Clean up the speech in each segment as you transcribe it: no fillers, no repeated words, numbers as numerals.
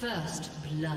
First blood.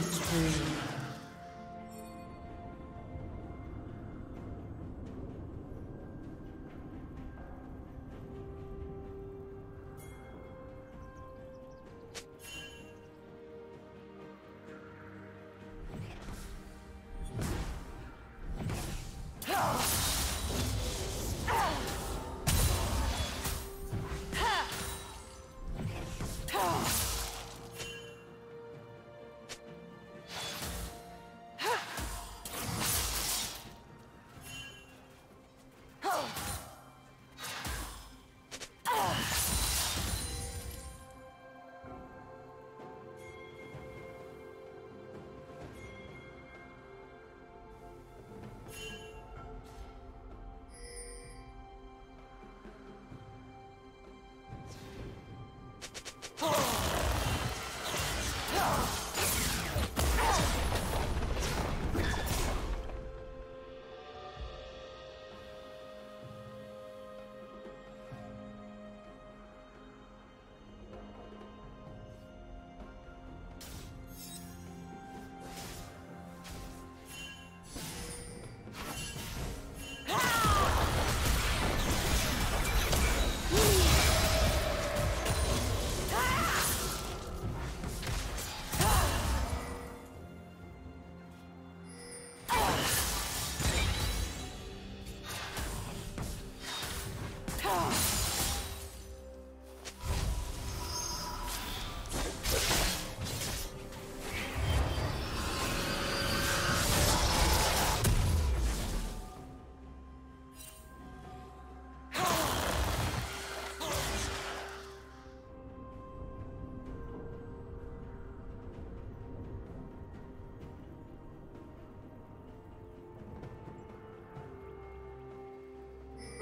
Spree.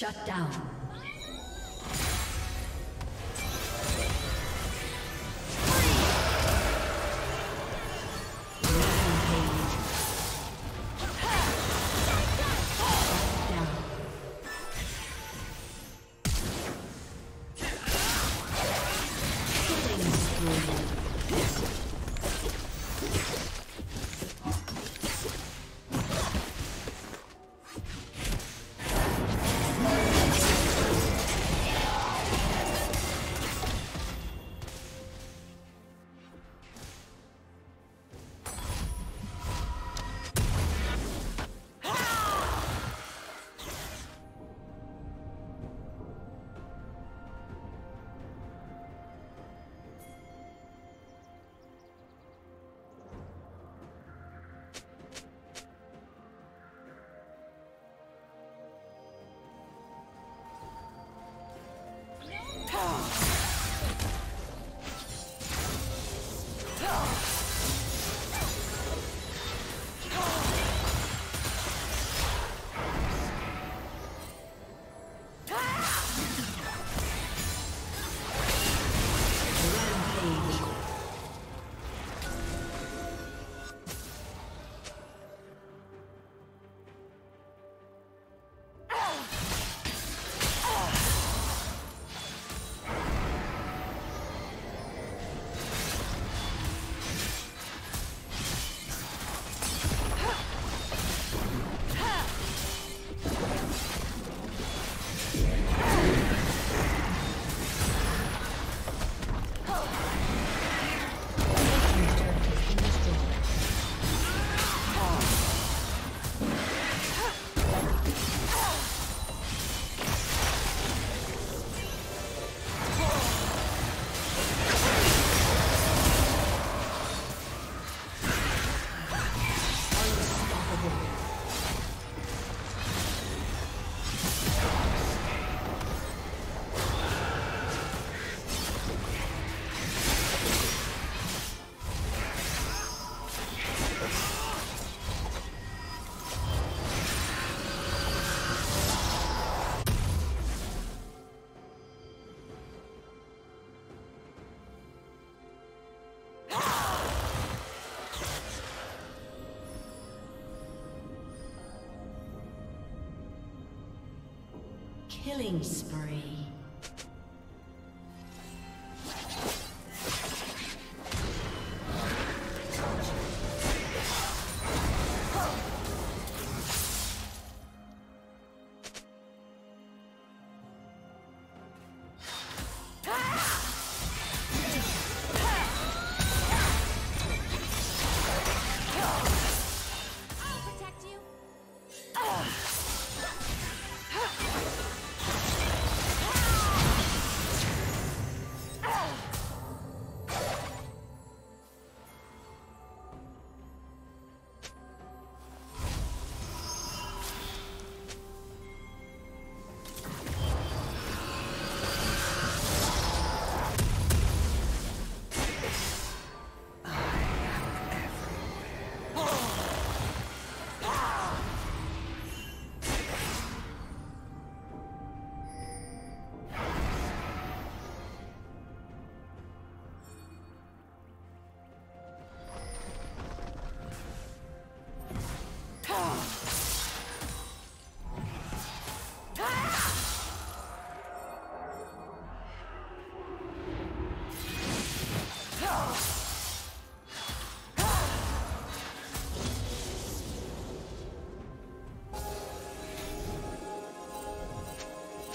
Shut down. Killing spree.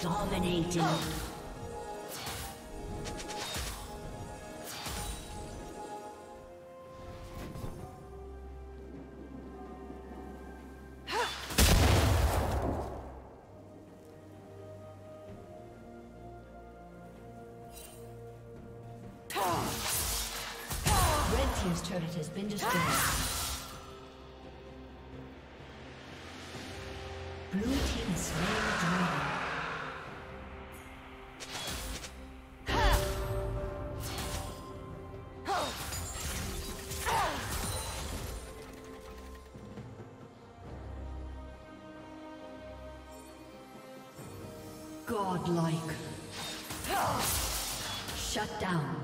Dominating. Red team's turret has been destroyed. Blue team has slain the dragon. Godlike. Shut down.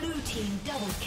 Blue team's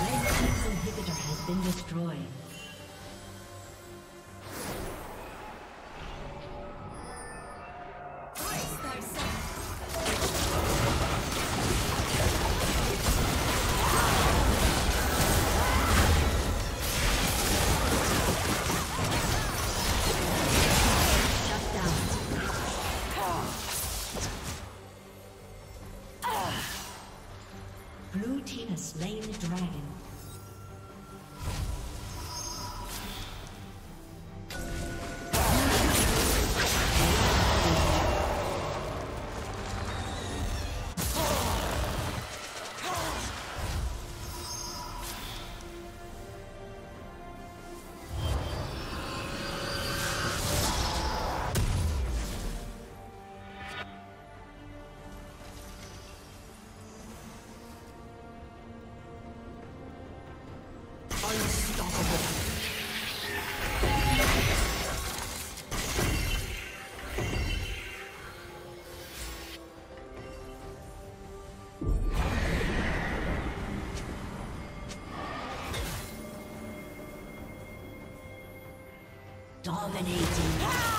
Inhibitor has been destroyed. slain the dragon. Dominating.